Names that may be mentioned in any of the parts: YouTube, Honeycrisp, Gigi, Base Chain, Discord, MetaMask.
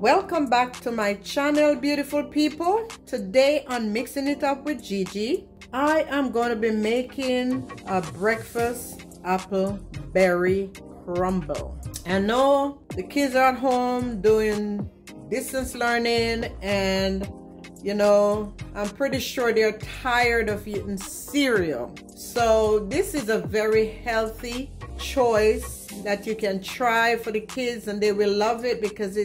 Welcome back to my channel, beautiful people. Today on Mixing It Up with Gigi, I am going to be making a breakfast apple berry crumble. I know the kids are at home doing distance learning, and you know, I'm pretty sure they're tired of eating cereal. So this is a very healthy choice that you can try for the kids, and they will love it because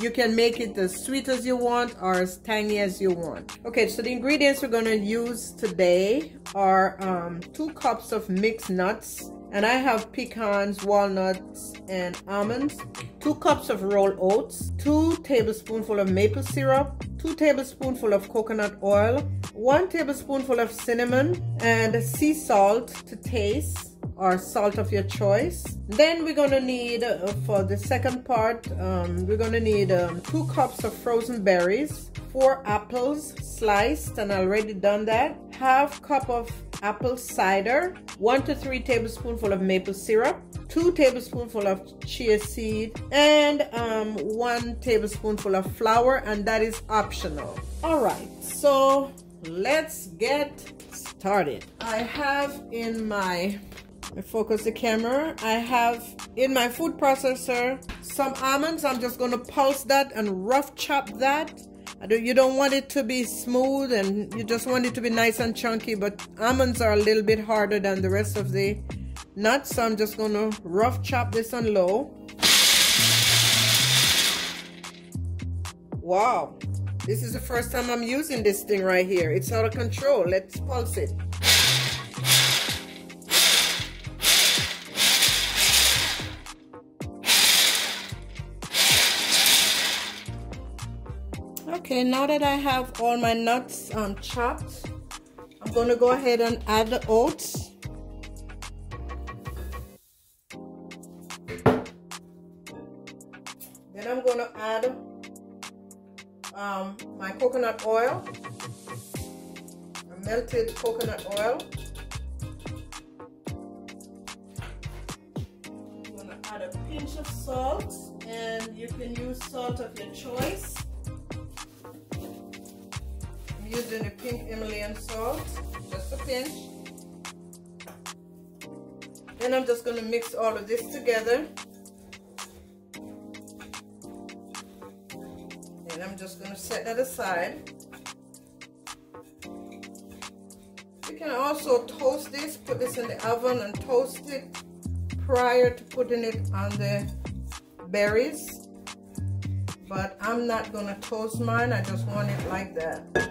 you can make it as sweet as you want or as tangy as you want. Okay, so the ingredients we're going to use today are 2 cups of mixed nuts, and I have pecans, walnuts, and almonds, 2 cups of rolled oats, 2 tablespoonfuls of maple syrup, 2 tablespoonfuls of coconut oil, 1 tablespoonful of cinnamon, and sea salt to taste, or salt of your choice. Then we're gonna need, for the second part, we're gonna need 2 cups of frozen berries, 4 apples sliced, and already done that, 1/2 cup of apple cider, 1 to 3 tablespoonfuls of maple syrup, 2 tablespoonfuls of chia seed, and 1 tablespoonful of flour, and that is optional. All right, so let's get started. I have in my focus the camera. I have in my food processor some almonds. I'm just going to pulse that and rough chop that. You don't want it to be smooth, and you just want it to be nice and chunky, but almonds are a little bit harder than the rest of the nuts, so I'm just going to rough chop this on low. Wow, this is the first time I'm using this thing right here. It's out of control. Let's pulse it. Okay, now that I have all my nuts chopped, I'm going to go ahead and add the oats. Then I'm going to add my coconut oil, melted coconut oil. I'm going to add a pinch of salt, and you can use salt of your choice. Using a pink Himalayan salt, just a pinch. Then I'm just going to mix all of this together, and I'm just going to set that aside. You can also toast this, put this in the oven and toast it prior to putting it on the berries, but I'm not going to toast mine. I just want it like that.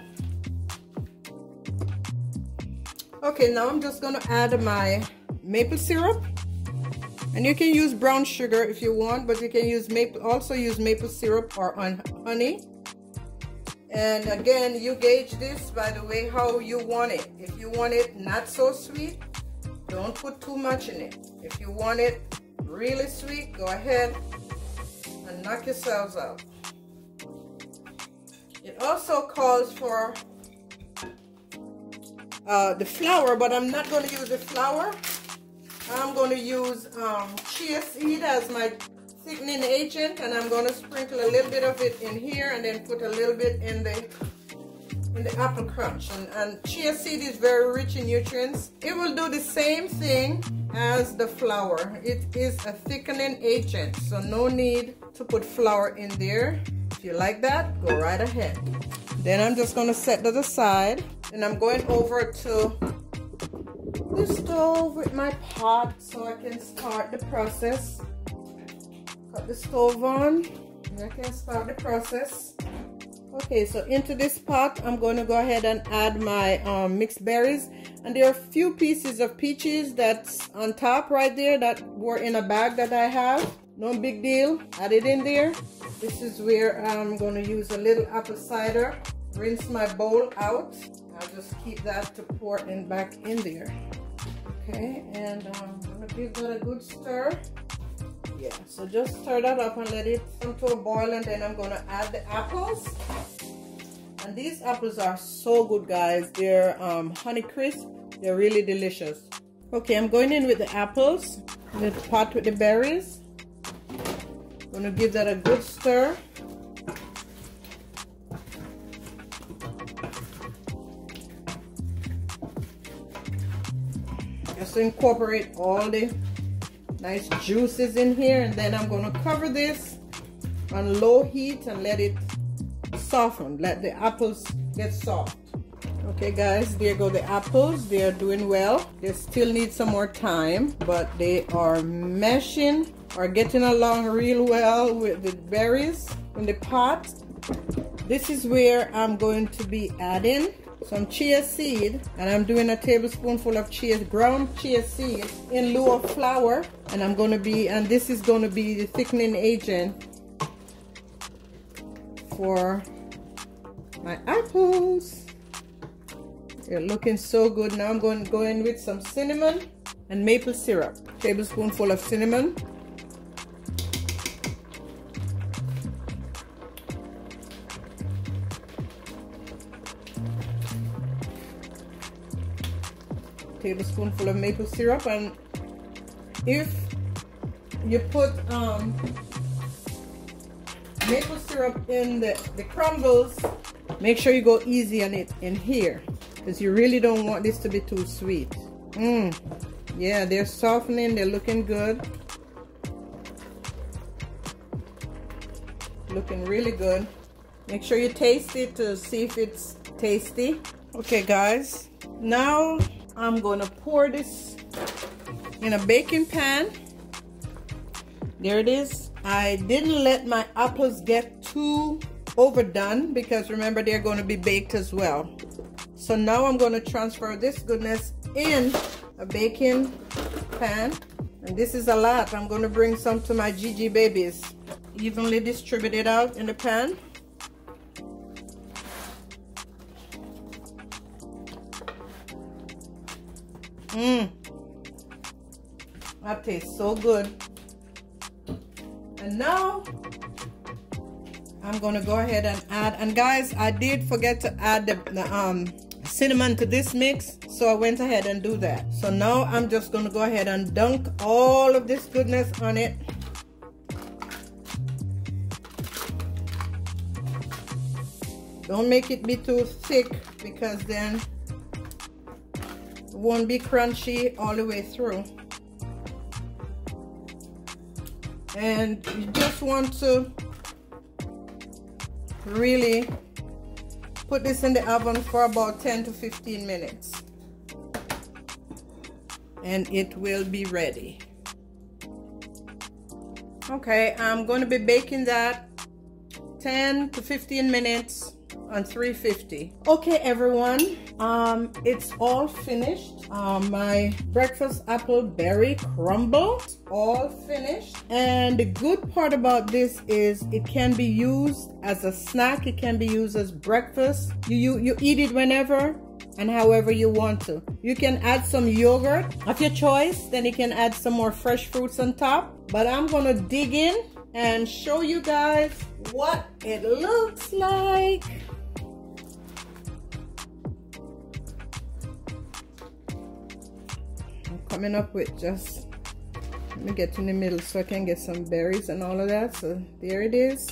Okay, now I'm just gonna add my maple syrup, and you can use brown sugar if you want, but you can use maple syrup or honey. And again, you gauge this by the way how you want it. If you want it not so sweet, don't put too much in it. If you want it really sweet, go ahead and knock yourselves out. It also calls for the flour, but I'm not going to use the flour. I'm going to use chia seed as my thickening agent, and I'm going to sprinkle a little bit of it in here, and then put a little bit in the apple crunch. And chia seed is very rich in nutrients. It will do the same thing as the flour. It is a thickening agent, so no need to put flour in there. If you like that, go right ahead. Then I'm just going to set that aside, and I'm going over to the stove with my pot so I can start the process. Cut the stove on, and I can start the process. Okay, so into this pot, I'm going to go ahead and add my mixed berries. And there are a few pieces of peaches that's on top right there that were in a bag that I have. No big deal, add it in there. This is where I'm going to use a little apple cider. Rinse my bowl out. I'll just keep that to pour in back in there. Okay, and I'm going to give that a good stir. Yeah, so just stir that up and let it come to a boil, and then I'm going to add the apples. And these apples are so good, guys. They're Honeycrisp. They're really delicious. Okay, I'm going in with the apples, the pot with the berries. I'm going to give that a good stir. just to incorporate all the nice juices in here. And then I'm going to cover this on low heat and let it soften, let the apples get soft. Okay guys, there go the apples. They are doing well. They still need some more time, but they are meshing or getting along real well with the berries in the pot. This is where I'm going to be adding some chia seed, and I'm doing a tablespoonful of ground chia seed in lieu of flour, and this is going to be the thickening agent for my apples. They're looking so good. Now I'm going to go in with some cinnamon and maple syrup, tablespoonful of cinnamon. Tablespoonful of maple syrup. And if you put maple syrup in the crumbles, make sure you go easy on it in here, because you really don't want this to be too sweet. Yeah, they're softening, they're looking good, looking really good. Make sure you taste it to see if it's tasty. Okay guys, now I'm gonna pour this in a baking pan. There it is. I didn't let my apples get too overdone, because remember, they're gonna be baked as well. So now I'm gonna transfer this goodness in a baking pan. And this is a lot. I'm gonna bring some to my Gigi babies. Evenly distribute it out in the pan. That tastes so good. And now I'm gonna go ahead and add, and guys, I did forget to add the cinnamon to this mix, so I went ahead and do that. So now I'm just gonna go ahead and dunk all of this goodness on it. Don't make it be too thick, because then won't be crunchy all the way through. And you just want to really put this in the oven for about 10 to 15 minutes and it will be ready. Okay, I'm going to be baking that 10 to 15 minutes on 350. Okay everyone, it's all finished. My breakfast apple berry crumble, all finished. And the good part about this is it can be used as a snack, it can be used as breakfast. You eat it whenever and however you want to. You can add some yogurt of your choice, then you can add some more fresh fruits on top. But I'm gonna dig in and show you guys what it looks like. Coming up with just, let me get in the middle so I can get some berries and all of that. So there it is.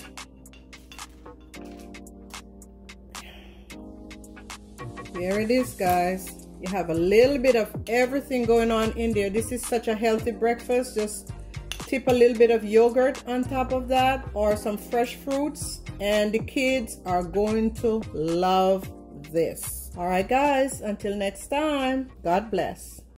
There it is, guys. You have a little bit of everything going on in there. This is such a healthy breakfast. Just tip a little bit of yogurt on top of that or some fresh fruits, and the kids are going to love this. All right guys, until next time, God bless.